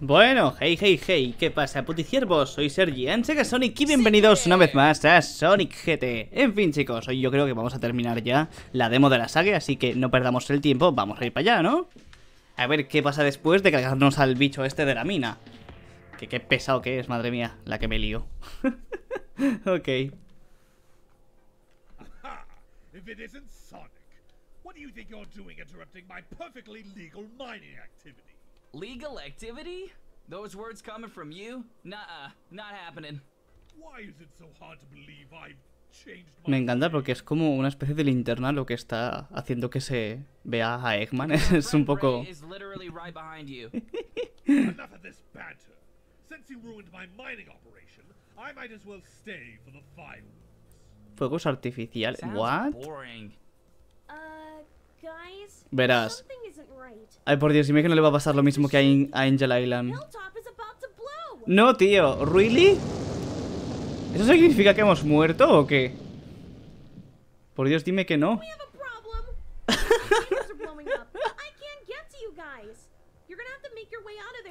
Bueno, hey, hey, hey, ¿qué pasa, puticiervos? Soy Sergi Anchega Sonic y bienvenidos una vez más a Sonic GT. En fin, chicos, hoy yo creo que vamos a terminar ya la demo de la saga, así que no perdamos el tiempo, vamos a ir para allá, ¿no? A ver qué pasa después de cargarnos al bicho este de la mina. Que qué pesado que es, madre mía, la que me lío. Ok. Aha, if it isn't Sonic, what do you think you're doing interrupting my perfectly legal mining activity? Legal activity? Those words coming from you? Nah, not happening. Why is it so hard to believe I've changed my... Me encanta porque es como una especie de linterna lo que está haciendo que se vea a Eggman. Es un poco... Ray is literally right behind you. Enough of this banter. Since you ruined my mining operation, I might as well stay for the fireworks. Fuegos artificiales. What? Boring. Verás. Ay, por Dios, dime que no le va a pasar lo mismo que a Angel Island. No, tío, ¿really? ¿Eso significa que hemos muerto o qué? Por Dios, dime que no.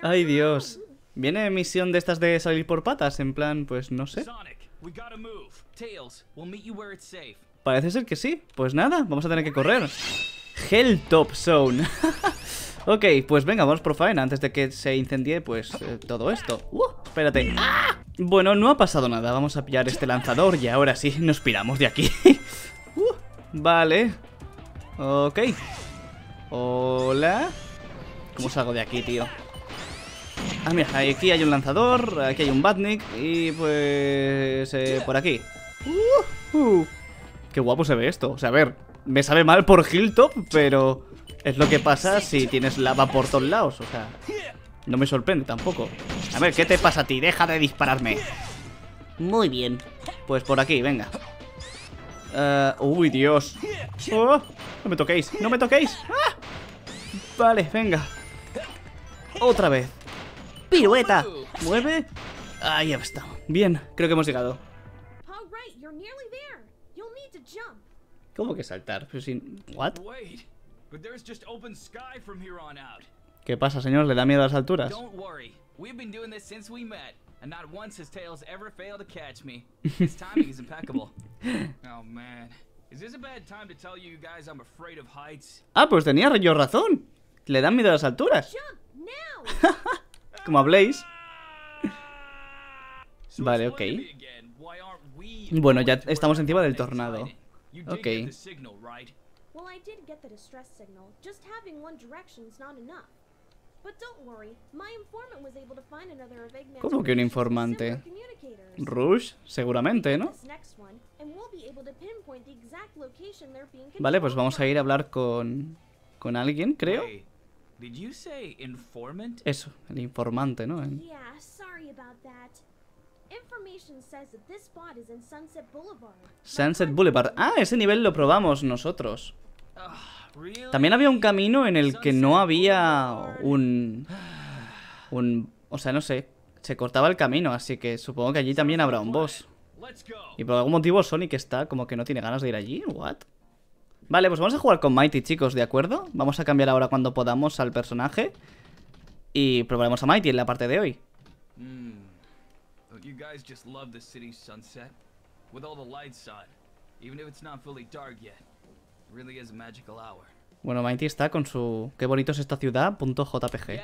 Ay, Dios. ¿Viene misión de estas de salir por patas? En plan, pues no sé. Parece ser que sí. Pues nada, vamos a tener que correr. Hell top zone. Ok, pues venga, vamos por faena antes de que se incendie, pues, todo esto. Espérate. ¡Ah! Bueno, no ha pasado nada. Vamos a pillar este lanzador y ahora sí nos piramos de aquí. Vale. Ok. Hola. ¿Cómo salgo de aquí, tío? Ah, mira, aquí hay un lanzador, aquí hay un Batnik y pues... por aquí. Qué guapo se ve esto. O sea, a ver, me sabe mal por Hilltop, pero es lo que pasa si tienes lava por todos lados. O sea, no me sorprende tampoco. A ver, ¿qué te pasa a ti? Deja de dispararme. Muy bien. Pues por aquí, venga. Uy, Dios. Oh, no me toquéis, no me toquéis. ¡Ah! Vale, venga. Otra vez. Pirueta. Mueve. Ahí ya está. Bien, creo que hemos llegado. ¿Cómo que saltar? Pero sin... ¿What? ¿Qué pasa, señor? ¿Le da miedo a las alturas? Ah, pues tenía yo razón. Le dan miedo a las alturas. Como a Blaze. Vale, ok. Bueno, ya estamos encima del tornado. Ok. ¿Cómo que un informante? Rouge, seguramente, ¿no? Vale, pues vamos a ir a hablar con alguien, creo. Eso, el informante, ¿no? Sunset Boulevard. Ah, ese nivel lo probamos nosotros. También había un camino en el que no había un... O sea, no sé. Se cortaba el camino, así que supongo que allí también habrá un boss. Y por algún motivo Sonic está como que no tiene ganas de ir allí. ¿What? Vale, pues vamos a jugar con Mighty, chicos, ¿de acuerdo? Vamos a cambiar ahora cuando podamos al personaje y probaremos a Mighty en la parte de hoy. You guys just love the city sunset with all the lights on, even if it's not fully dark yet. It really is a magical hour. Bueno, Mighty está con su qué bonito es esta ciudad .jpg.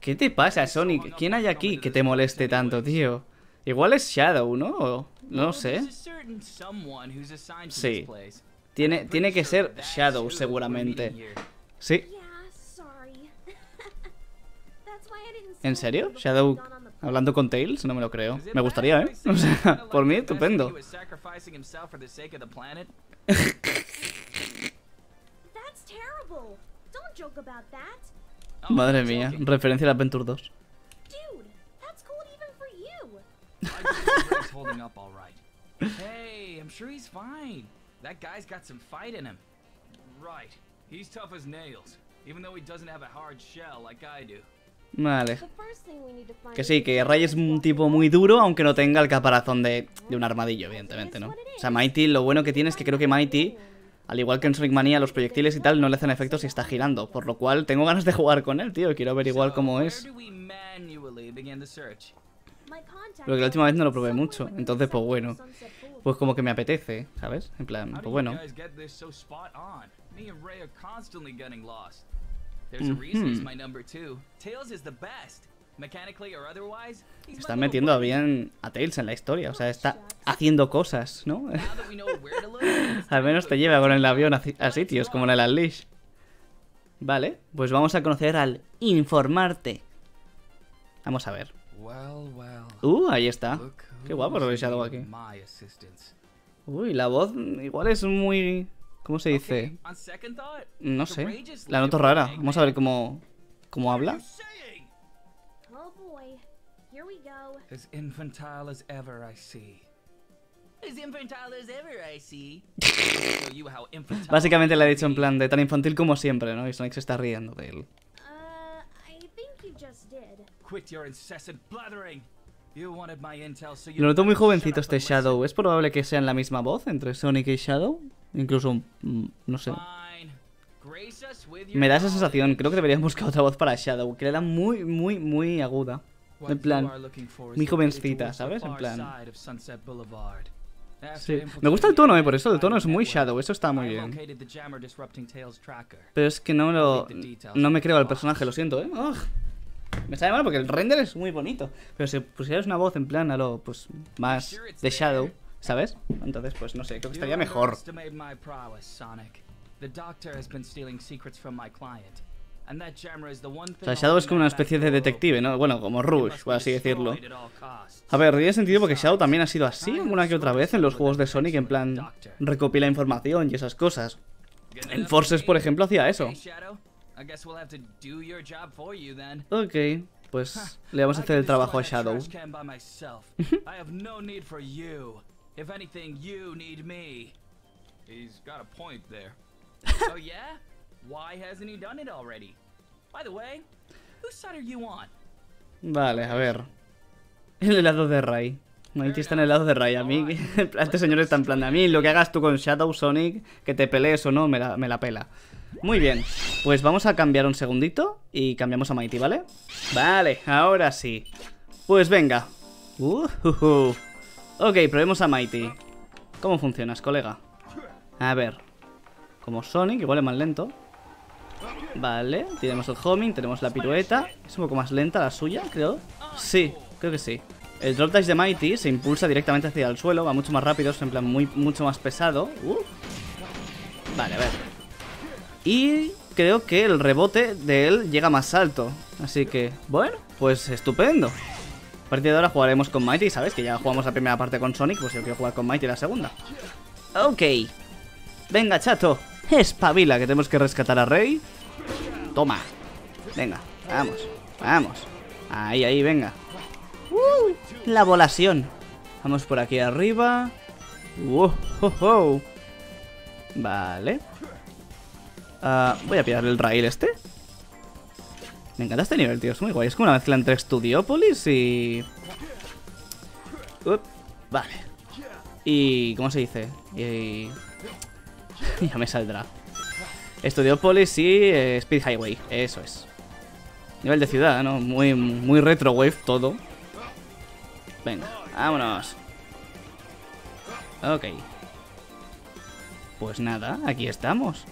¿Qué te pasa, Sonic? ¿Quién hay aquí que te moleste tanto, tío? Igual es Shadow, ¿no? O, no sé. Sí. Tiene que ser Shadow seguramente. Sí. ¿En serio? Shadow hablando con Tails, no me lo creo. Me gustaría, ¿eh? O sea, por mí, estupendo. Madre mía, referencia al Adventure 2. Vale. Que sí, que Ray es un tipo muy duro, aunque no tenga el caparazón de un armadillo, evidentemente, ¿no? O sea, Mighty, lo bueno que tiene es que creo que Mighty Al igual que en Sonic Mania, los proyectiles y tal no le hacen efecto si está girando, por lo cual tengo ganas de jugar con él, tío. Quiero averiguar cómo es. Lo que la última vez no lo probé mucho, entonces pues bueno, pues como que me apetece, ¿sabes? En plan, pues bueno. Están metiendo bien a Tails en la historia, o sea, está haciendo cosas, ¿no? Al menos te lleva con el avión a sitios como en el Unleash. Vale, pues vamos a conocer al informarte. Vamos a ver. Ahí está. Qué guapo lo veis algo aquí. Uy, la voz igual es muy... ¿Cómo se dice? No sé. La noto rara. Vamos a ver cómo habla. Básicamente le ha dicho en plan de tan infantil como siempre, ¿no? Y Sonic se está riendo de él. Lo noto muy jovencito este Shadow. ¿Es probable que sean la misma voz entre Sonic y Shadow? Incluso, no sé. Me da esa sensación. Creo que deberían buscar otra voz para Shadow, que le da muy, muy, muy aguda. En plan, muy jovencita, ¿sabes? En plan. Sí. Me gusta el tono, por eso el tono es muy Shadow, eso está muy bien. Pero es que no me creo al personaje, lo siento, ¿eh? ¡Ugh! Me sabe mal porque el render es muy bonito, pero si pusieras una voz en plan a lo pues más de Shadow, ¿sabes? Entonces pues no sé, creo que estaría mejor. O sea, Shadow es como una especie de detective, ¿no? Bueno, como Rouge, por así decirlo. A ver, tiene sentido porque Shadow también ha sido así alguna que otra vez en los juegos de Sonic, en plan recopila información y esas cosas. En Forces, por ejemplo, hacía eso. Ok, pues le vamos a hacer el trabajo a Shadow. Vale, a ver. El helado de Ray. Mighty está en el lado de Ray. A mí, este señor está en plan de a mí. Lo que hagas tú con Shadow, Sonic, que te pelees o no, me la pela. Muy bien, pues vamos a cambiar un segundito y cambiamos a Mighty, ¿vale? Vale, ahora sí. Pues venga. Ok, probemos a Mighty. ¿Cómo funcionas, colega? A ver. Como Sonic, igual es más lento. Vale, tenemos el homing, tenemos la pirueta. Es un poco más lenta la suya, creo. Sí, creo que sí. El drop dash de Mighty se impulsa directamente hacia el suelo. Va mucho más rápido, es en plan mucho más pesado. Vale, a ver. Y creo que el rebote de él llega más alto. Así que, bueno, pues estupendo. A partir de ahora jugaremos con Mighty, ¿sabes? Que ya jugamos la primera parte con Sonic, pues yo quiero jugar con Mighty la segunda. Ok. Venga, chato. Espabila, que tenemos que rescatar a Ray. Toma. Venga, vamos, vamos. Ahí, ahí, venga. La volación. Vamos por aquí arriba. Vale. Voy a pillar el rail este. Me encanta este nivel, tío. Es muy guay. Es como una mezcla entre Studiopolis y... vale. Y... ¿cómo se dice? Y... ya me saldrá. Studiopolis y Speed Highway. Eso es. Nivel de ciudad, ¿no? Muy, muy retro wave todo. Venga, vámonos. Ok. Pues nada, aquí estamos.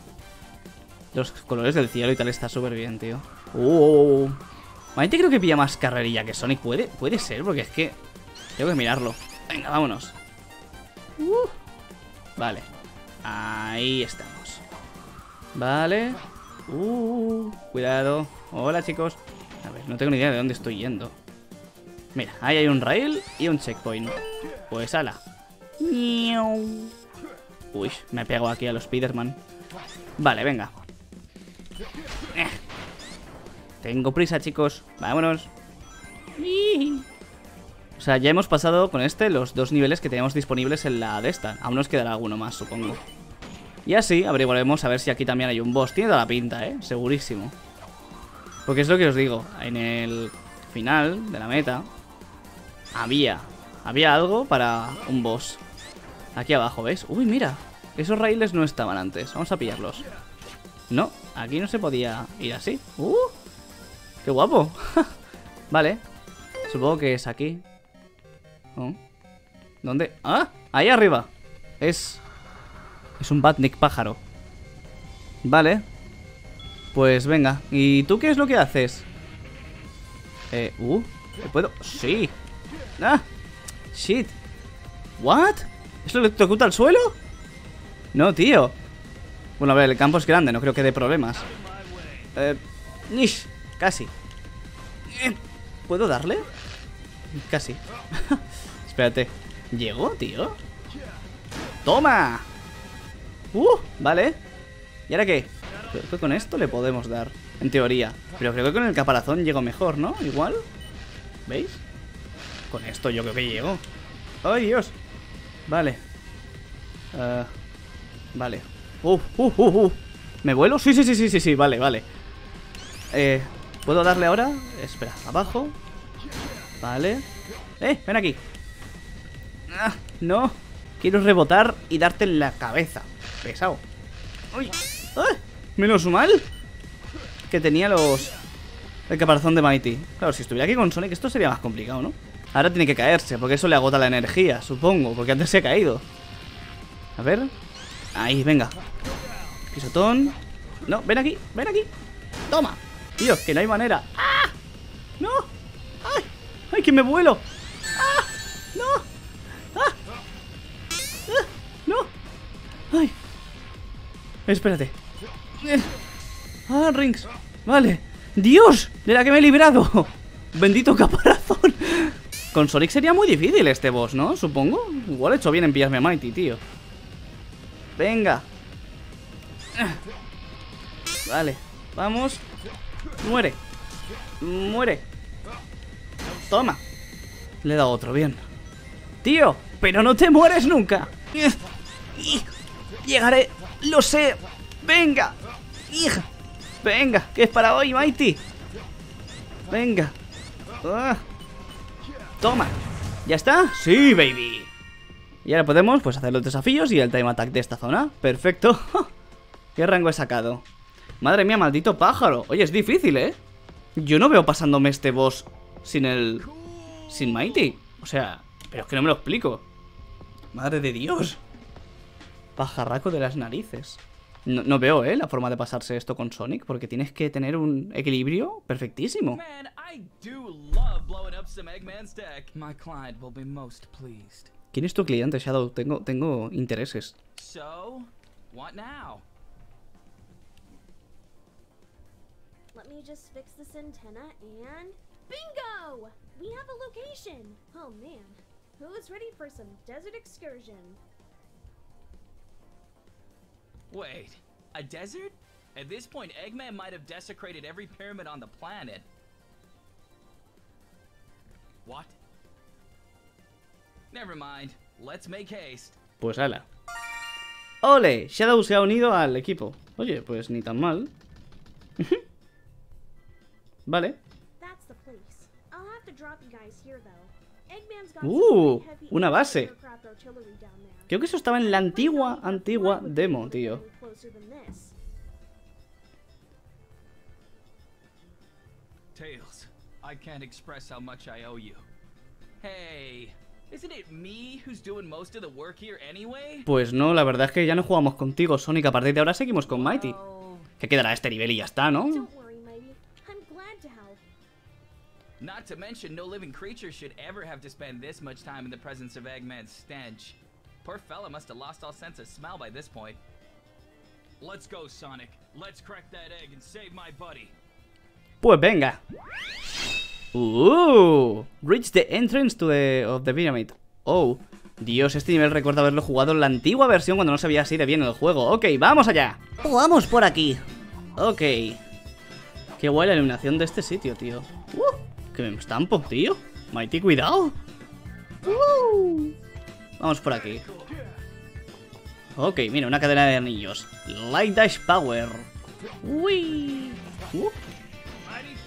Los colores del cielo y tal está súper bien, tío. Mighty creo que pilla más carrerilla que Sonic. Puede ser, porque es que tengo que mirarlo. Venga, vámonos. Vale. Ahí estamos. Vale. Cuidado. Hola, chicos. A ver, no tengo ni idea de dónde estoy yendo. Mira, ahí hay un rail y un checkpoint. Pues ala. Uy, me pego aquí a los Spiderman. Vale, venga. Tengo prisa, chicos. Vámonos. O sea, ya hemos pasado con este los dos niveles que tenemos disponibles en la de esta. Aún nos quedará alguno más, supongo. Y así averiguaremos a ver si aquí también hay un boss. Tiene toda la pinta, ¿eh? Segurísimo. Porque es lo que os digo. En el final de la meta había algo para un boss. Aquí abajo, ¿ves? Uy, mira. Esos raíles no estaban antes. Vamos a pillarlos. No, aquí no se podía ir así. ¡Qué guapo! Vale. Supongo que es aquí. ¿Dónde? ¡Ah! Ahí arriba. Es un Batnik pájaro. Vale. Pues venga. ¿Y tú qué es lo que haces? ¿Puedo? ¡Sí! ¡Ah! ¡Shit! ¿What? ¿Esto le electrocuta al suelo? No, tío. Bueno, a ver, el campo es grande, no creo que dé problemas. Nish, casi. ¿Puedo darle? Casi. Espérate. ¿Llegó, tío? ¡Toma! Vale. ¿Y ahora qué? Creo que con esto le podemos dar, en teoría. Pero creo que con el caparazón llego mejor, ¿no? Igual. ¿Veis? Con esto yo creo que llego. ¡Ay, Dios! Vale. Vale. ¿Me vuelo? Sí, vale. ¿Puedo darle ahora? Espera, abajo. Vale. Ven aquí. No. Quiero rebotar y darte en la cabeza. Pesado. ¡Uy! Menos mal que tenía los... el caparazón de Mighty. Claro, si estuviera aquí con Sonic esto sería más complicado, ¿no? Ahora tiene que caerse, porque eso le agota la energía, supongo. Porque antes se ha caído. A ver. Ahí, venga. Pisotón. No, ven aquí. Toma. Tío, que no hay manera. ¡Ah! ¡No! ¡Ay! ¡Ay, que me vuelo! ¡Ah! ¡No! ¡Ah! ¡Ah! ¡No! ¡Ay! Espérate. ¡Ah, Rings! Vale. ¡Dios! De la que me he librado. Bendito caparazón. Con Sonic sería muy difícil este boss, ¿no? Supongo. Igual he hecho bien en pillarme a Mighty, tío. Venga. Vale. Vamos. Muere. Toma. Le he dado otro, bien. Tío, pero no te mueres nunca. Llegaré, lo sé. Venga. Venga, que es para hoy, Mighty. Venga. Toma. ¿Ya está? Sí, baby. Y ahora podemos pues hacer los desafíos y el time attack de esta zona. Perfecto. ¿Qué rango he sacado? Madre mía, maldito pájaro. Oye, es difícil, ¿eh? Yo no veo pasándome este boss sin Mighty. O sea, pero es que no me lo explico. Madre de Dios. Pajarraco de las narices. No veo, la forma de pasarse esto con Sonic. Porque tienes que tener un equilibrio perfectísimo. Man, I do love blowing up some Eggman stack. My client will be most pleased. ¿Quién es tu cliente, Shadow? Tengo intereses. So, what now? Let me just fix this antenna and bingo! We have a location. Oh man, who is ready for some desert excursion? Wait, a desert? At this point, Eggman might have desecrated every pyramid on the planet. What? Never mind. Let's make haste. Pues ala. ¡Ole! Shadow se ha unido al equipo. Oye, pues ni tan mal. Vale. Una base. Creo que eso estaba en la antigua demo, tío. Tails, I can't express how much I owe you. Hey. Pues no, la verdad es que ya no jugamos contigo, Sonic. A partir de ahora seguimos con Mighty. Que quedará este nivel y ya está, ¿no? Pues venga. Reach the entrance of the pyramid. Oh, Dios, este nivel recuerdo haberlo jugado en la antigua versión cuando no sabía así de bien el juego. Ok, vamos allá. Vamos por aquí. Ok. Qué guay la iluminación de este sitio, tío. Que me estampo, tío. Mighty, cuidado. Vamos por aquí. Ok, mira, una cadena de anillos. Light Dash Power. Uy.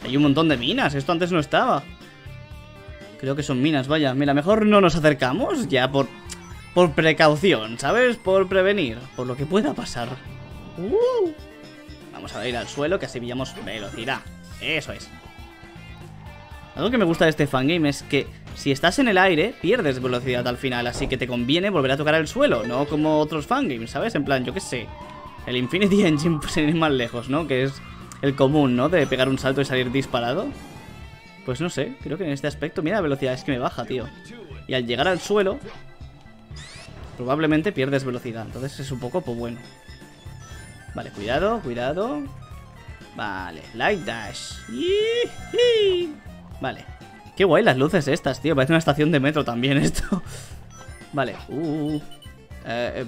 Hay un montón de minas, esto antes no estaba. Creo que son minas, vaya. Mira, mejor no nos acercamos ya por por precaución, ¿sabes? Por prevenir, por lo que pueda pasar. Vamos a ir al suelo, que así pillamos velocidad. Eso es. Algo que me gusta de este fangame es que si estás en el aire, pierdes velocidad al final, así que te conviene volver a tocar el suelo, no como otros fangames, ¿sabes? En plan, yo qué sé, el Infinity Engine pues ir más lejos, ¿no? Que es el común, ¿no? De pegar un salto y salir disparado. Pues no sé, creo que en este aspecto, mira la velocidad, es que me baja, tío. Y al llegar al suelo, probablemente pierdes velocidad, entonces es un poco, pues bueno. Vale, cuidado, cuidado. Vale, light dash. Vale. Qué guay las luces estas, tío. Parece una estación de metro también esto. Vale.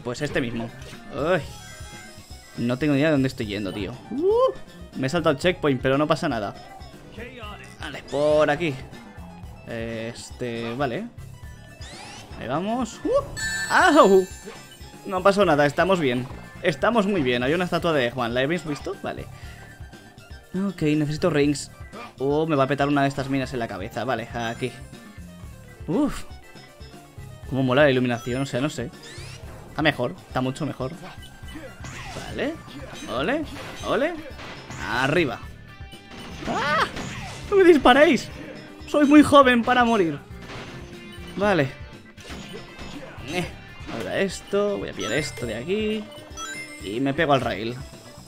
Pues este mismo. Uy. No tengo ni idea de dónde estoy yendo, tío. Me he saltado el checkpoint, pero no pasa nada. Vale, por aquí. Vale. Ahí vamos. ¡Au! No pasó nada, estamos bien. Estamos muy bien. Hay una estatua de Juan. ¿La habéis visto? Vale. Ok, necesito rings. Oh, me va a petar una de estas minas en la cabeza. Vale, aquí. Uf. Cómo mola la iluminación, o sea, no sé. Está mejor, está mucho mejor. Vale. Ole, ole. Arriba. ¡Ah! ¡No me disparéis! Soy muy joven para morir. Vale. Ahora esto. Voy a pillar esto de aquí. Y me pego al rail.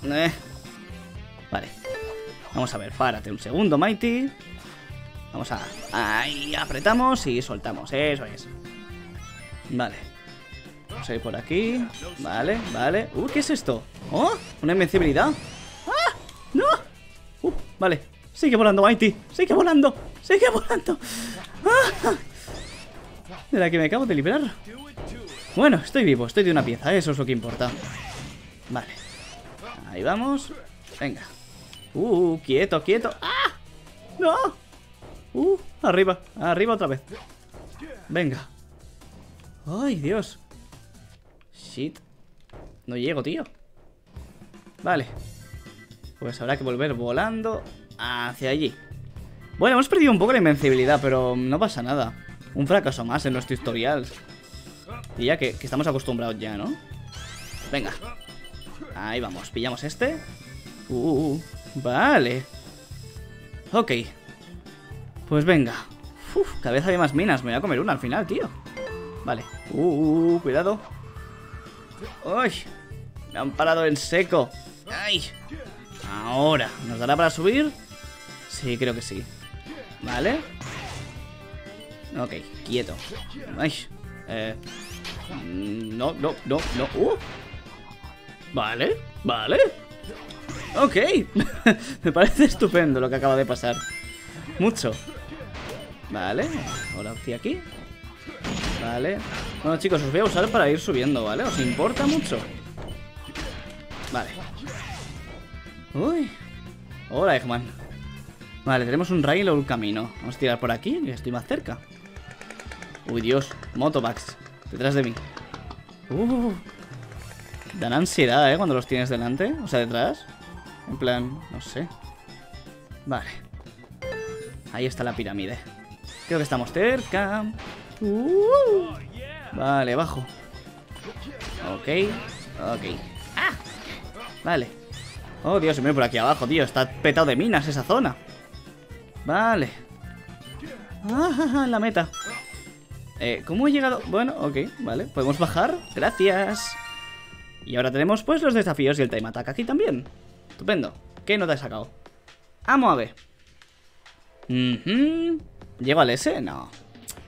Vale. Vamos a ver, párate un segundo, Mighty. Vamos a... Ahí, apretamos y soltamos. Eso es. Vale. Vamos a ir por aquí. Vale, vale. ¿Qué es esto? ¿Oh? ¿Una invencibilidad? ¡Ah! ¡No! Vale. Sigue volando, Mighty. Sigue volando. Sigue volando. ¡Ah! De la que me acabo de liberar. Bueno, estoy vivo. Estoy de una pieza. Eso es lo que importa. Vale. Ahí vamos. Venga. Quieto, quieto. ¡Ah! ¡No! Arriba, arriba otra vez. Venga. ¡Ay, Dios! Shit. No llego, tío. Vale. Pues habrá que volver volando hacia allí. Bueno, hemos perdido un poco la invencibilidad, pero no pasa nada. Un fracaso más en nuestro historial. Y ya que estamos acostumbrados ya, ¿no? Venga. Ahí vamos, pillamos este. Vale. Ok. Pues venga. Uf, cabeza de más minas. Me voy a comer una al final, tío. Vale. Cuidado. ¡Ay! Me han parado en seco. ¡Ay! Ahora. ¿Nos dará para subir? Sí, creo que sí. Vale. Ok, quieto. ¡Ay! No, no, no, no. Vale, vale. Ok. Me parece estupendo lo que acaba de pasar. Mucho. Vale. Ahora hacia aquí. Vale. Bueno, chicos, os voy a usar para ir subiendo, ¿vale? ¿Os importa mucho? Vale. Uy. Hola, Eggman. Vale, tenemos un rail o un camino. Vamos a tirar por aquí, que estoy más cerca. Uy, Dios. Motobugs. Detrás de mí. Dan ansiedad, cuando los tienes delante. O sea, detrás. En plan, no sé. Vale. Ahí está la pirámide. Creo que estamos cerca. Vale, abajo. Ok. Ok. ¡Ah! Vale. Oh, Dios, se me ve por aquí abajo, tío. Está petado de minas esa zona. Vale. Ah, la meta. ¿Cómo he llegado? Bueno, ok, vale. ¿Podemos bajar? Gracias. Y ahora tenemos pues los desafíos y el time attack aquí también. Estupendo. ¿Qué nota he sacado? Amo a B. ¿Llego al S? No.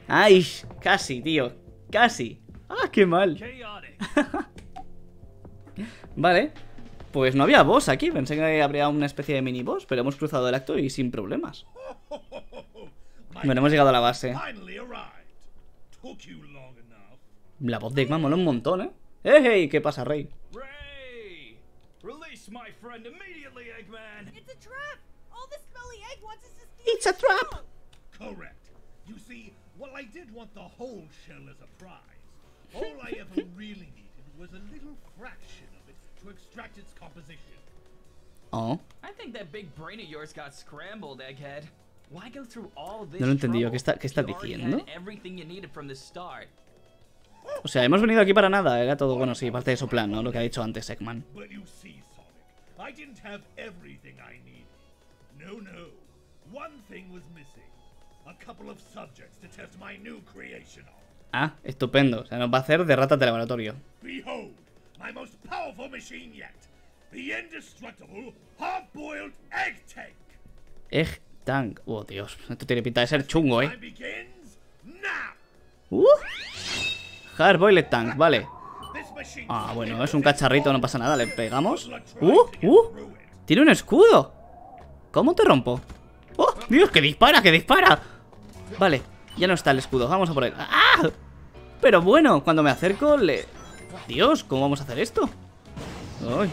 ¡Ay! Casi, tío. Casi. ¡Ah, qué mal! Vale. Pues no había boss aquí. Pensé que habría una especie de mini boss, pero hemos cruzado el acto y sin problemas. Bueno, hemos llegado a la base. La voz de Eggman mola un montón, ¿eh? ¡Hey! ¿Qué pasa, Ray? ¡Ray! ¡Release my friend immediately, Eggman! ¡It's a trap! All the smelly egg wants is to steal. ¡It's a trap! Correct. You see, while I did want the whole shell as a prize, all I ever really needed was a little fraction of it to extract its composition. Oh. I think that big brain of yours got scrambled, Egghead. Why go through all this? No lo entendí yo. ¿Qué está diciendo? O sea, hemos venido aquí para nada, era todo, bueno, sí, parte de su plan, ¿no? Lo que ha dicho antes Eggman. Ah, estupendo. O sea, nos va a hacer de ratas de laboratorio. Egg Tank. Oh, Dios. Esto tiene pinta de ser chungo, ¿eh? Hardboiled Tank, vale. Ah, bueno, es un cacharrito, no pasa nada. Le pegamos. Tiene un escudo. ¿Cómo te rompo? ¡Oh, Dios! ¡Que dispara, que dispara! Vale, ya no está el escudo. Vamos a por él. ¡Ah! Pero bueno, cuando me acerco le... Dios, ¿cómo vamos a hacer esto? ¡Ay!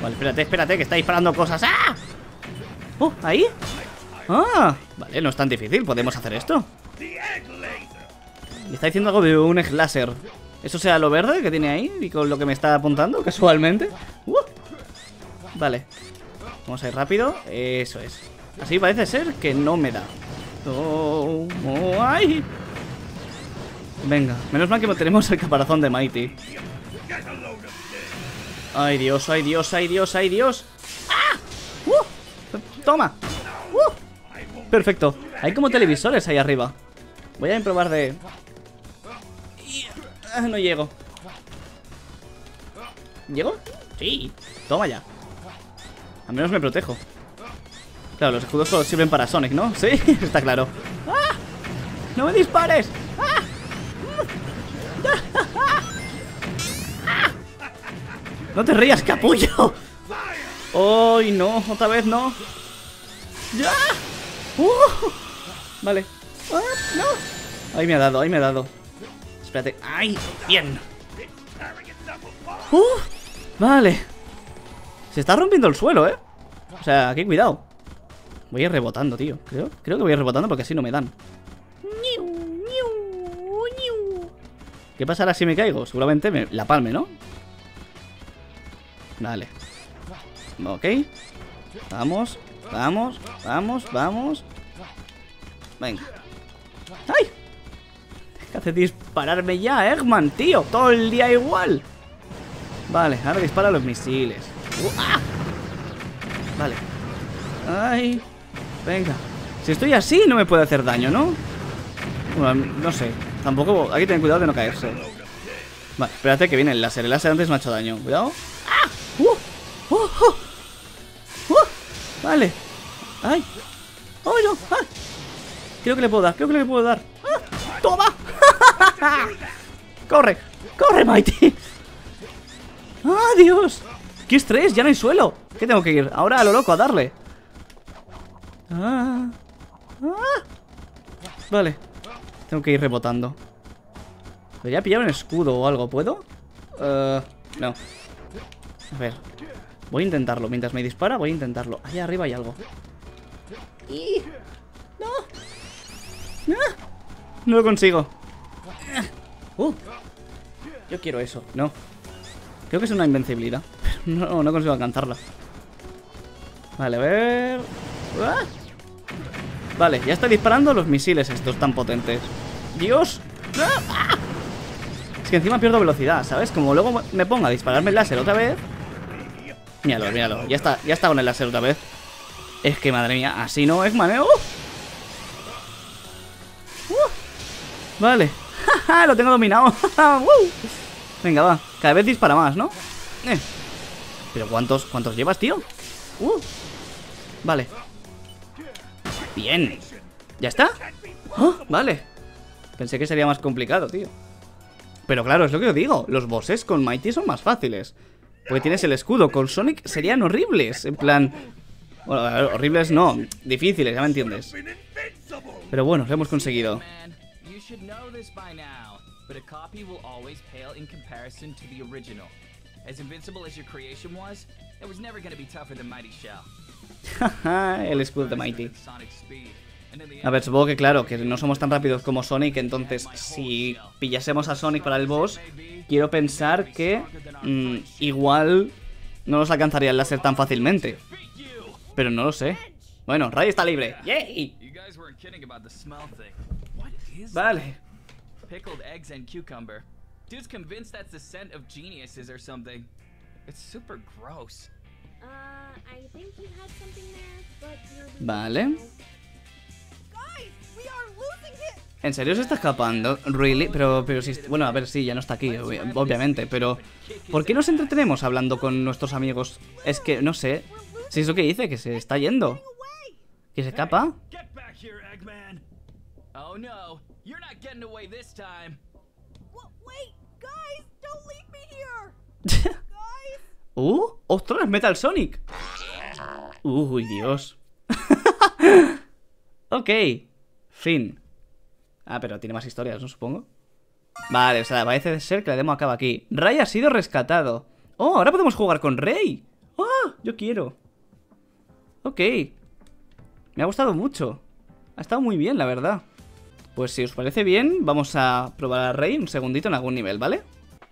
Vale, espérate, espérate, que está disparando cosas. ¡Ah! ¡Oh, ahí! ¡Ah! Vale, no es tan difícil. Podemos hacer esto. Me está diciendo algo de un egg láser. Eso sea lo verde que tiene ahí y con lo que me está apuntando casualmente. Vale. Vamos a ir rápido. Eso es. Así parece ser que no me da. Oh, oh, ¡ay! Venga, menos mal que no tenemos el caparazón de Mighty. ¡Ay, Dios, ay, Dios, ay, Dios, ay, Dios! ¡Ah! ¡Toma! Perfecto. Hay como televisores ahí arriba. Voy a probar de... No llego. ¿Llego? Sí. Toma ya. Al menos me protejo. Claro, los escudos solo sirven para Sonic, ¿no? Sí, está claro. ¡Ah! ¡No me dispares! ¡Ah! ¡No te rías, capullo! ¡Ay, oh, no! ¡Otra vez no! ¡Ya! Vale. ¡Ah, no! Ahí me ha dado, ahí me ha dado. Espérate. ¡Ay! ¡Bien! Vale. Se está rompiendo el suelo, ¿eh? O sea, aquí cuidado. Voy a ir rebotando, tío. Creo que voy a ir rebotando porque así no me dan. ¿Qué pasará si me caigo? Seguramente me la palme, ¿no? Vale. Ok. Vamos, vamos, vamos, vamos. Venga. ¡Ay! Deja de dispararme ya, Eggman, tío. Todo el día igual. Vale, ahora dispara los misiles. ¡Ah! Vale. Ay. Venga. Si estoy así no me puede hacer daño, ¿no? Bueno, no sé. Tampoco... Hay que tener cuidado de no caerse. Vale, espérate que viene el láser. El láser antes me ha hecho daño. Cuidado. ¡Ah! Vale. ¡Ay! ¡Oh, no! ¡Ah! Creo que le puedo dar. Creo que le puedo dar. ¡Ah! ¡Toma! ¡Corre! ¡Corre, Mighty! ¡Ah, Dios! ¡Qué estrés! ¡Ya no hay suelo! ¿Qué tengo que ir? Ahora a lo loco a darle. Vale. Tengo que ir rebotando. Debería pillar un escudo o algo. ¿Puedo? No. A ver. Voy a intentarlo. Mientras me dispara voy a intentarlo. Allá arriba hay algo. ¡Y! ¡No! ¡No! No lo consigo. Yo quiero eso. No. Creo que es una invencibilidad. No, no consigo alcanzarla. Vale, a ver... ¡Ah! Vale, ya está disparando los misiles estos tan potentes. ¡Dios! ¡Ah! Es que encima pierdo velocidad, ¿sabes? Como luego me ponga a dispararme el láser otra vez. Míralo, míralo. Ya está con el láser otra vez. Es que, madre mía, así no es maneo. Vale. Lo tengo dominado. Venga, va. Cada vez dispara más, ¿no? Pero ¿cuántos llevas, tío? Vale. Bien. ¿Ya está? Oh, vale. Pensé que sería más complicado, tío. Pero claro, es lo que os digo. Los bosses con Mighty son más fáciles. Porque tienes el escudo. Con Sonic serían horribles. En plan... Bueno, horribles no. Difíciles, ya me entiendes. Pero bueno, lo hemos conseguido. But a copy will always pale in comparison to the original. As invincible as your creation was, it was never going to be tougher than Mighty Shell. Haha, el escudo de Mighty. A ver, supongo que claro, que no somos tan rápidos como Sonic, entonces si pillásemos a Sonic para el boss, quiero pensar que igual no nos alcanzaría el láser tan fácilmente. Pero no lo sé. Bueno, Ray está libre. ¡Yay! Vale. Pickled eggs and cucumber. Dude's convinced that's the scent of geniuses or something. It's super gross. I think you had something there, but you're... Vale. ¿En serio se está escapando? ¿Really? Pero si... Bueno, a ver, sí, ya no está aquí, obviamente, pero... ¿Por qué nos entretenemos hablando con nuestros amigos? Es que, no sé. Si es lo que dice, que se está yendo. ¿Que se escapa? ¡Ostras, Metal Sonic! Uy, Dios. Ok. Fin. Ah, pero tiene más historias, ¿no? Supongo. Vale, o sea, parece ser que la demo acaba aquí. Ray ha sido rescatado. ¡Oh! Ahora podemos jugar con Ray. ¡Oh! Yo quiero. Ok. Me ha gustado mucho. Ha estado muy bien, la verdad. Pues si os parece bien, vamos a probar a Ray un segundito en algún nivel, ¿vale?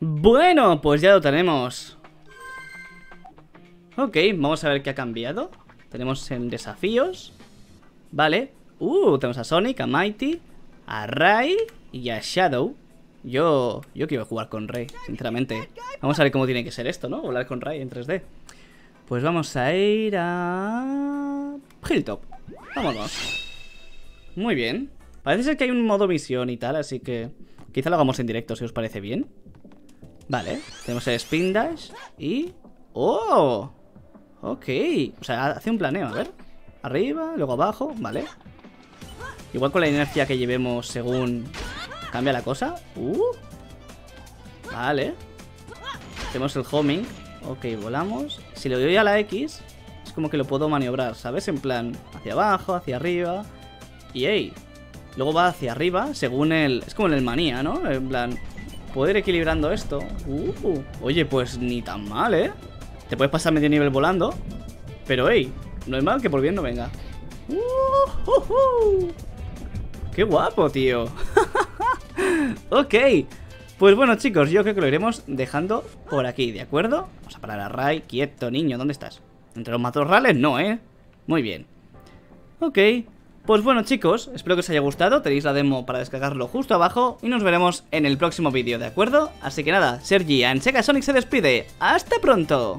Bueno, pues ya lo tenemos. Ok, vamos a ver qué ha cambiado. Tenemos en desafíos. Vale. Tenemos a Sonic, a Mighty, a Ray y a Shadow. Yo quiero jugar con Ray, sinceramente. Vamos a ver cómo tiene que ser esto, ¿no? Volar con Ray en 3D. Pues vamos a ir a... Hilltop. Vámonos. Muy bien. Parece ser que hay un modo misión y tal, así que... Quizá lo hagamos en directo, si os parece bien. Vale. Tenemos el Spin Dash y... ¡Oh! Ok. O sea, hace un planeo, a ver. Arriba, luego abajo, vale. Igual con la inercia que llevemos según cambia la cosa. Vale. Hacemos el homing. Ok, volamos. Si le doy a la X, es como que lo puedo maniobrar, ¿sabes? En plan, hacia abajo, hacia arriba. Y ey, luego va hacia arriba según el... Es como en el Manía, ¿no? En plan, puedo ir equilibrando esto. Oye, pues ni tan mal, ¿eh? Te puedes pasar medio nivel volando. Pero ey, no es mal que por bien no venga. ¡Qué guapo, tío! Ok, pues bueno, chicos, yo creo que lo iremos dejando por aquí, ¿de acuerdo? Vamos a parar a Ray. Quieto, niño, ¿dónde estás? ¿Entre los matorrales? No, ¿eh? Muy bien. Ok, pues bueno, chicos, espero que os haya gustado. Tenéis la demo para descargarlo justo abajo y nos veremos en el próximo vídeo, ¿de acuerdo? Así que nada, Sergi Anchega Sonic se despide. ¡Hasta pronto!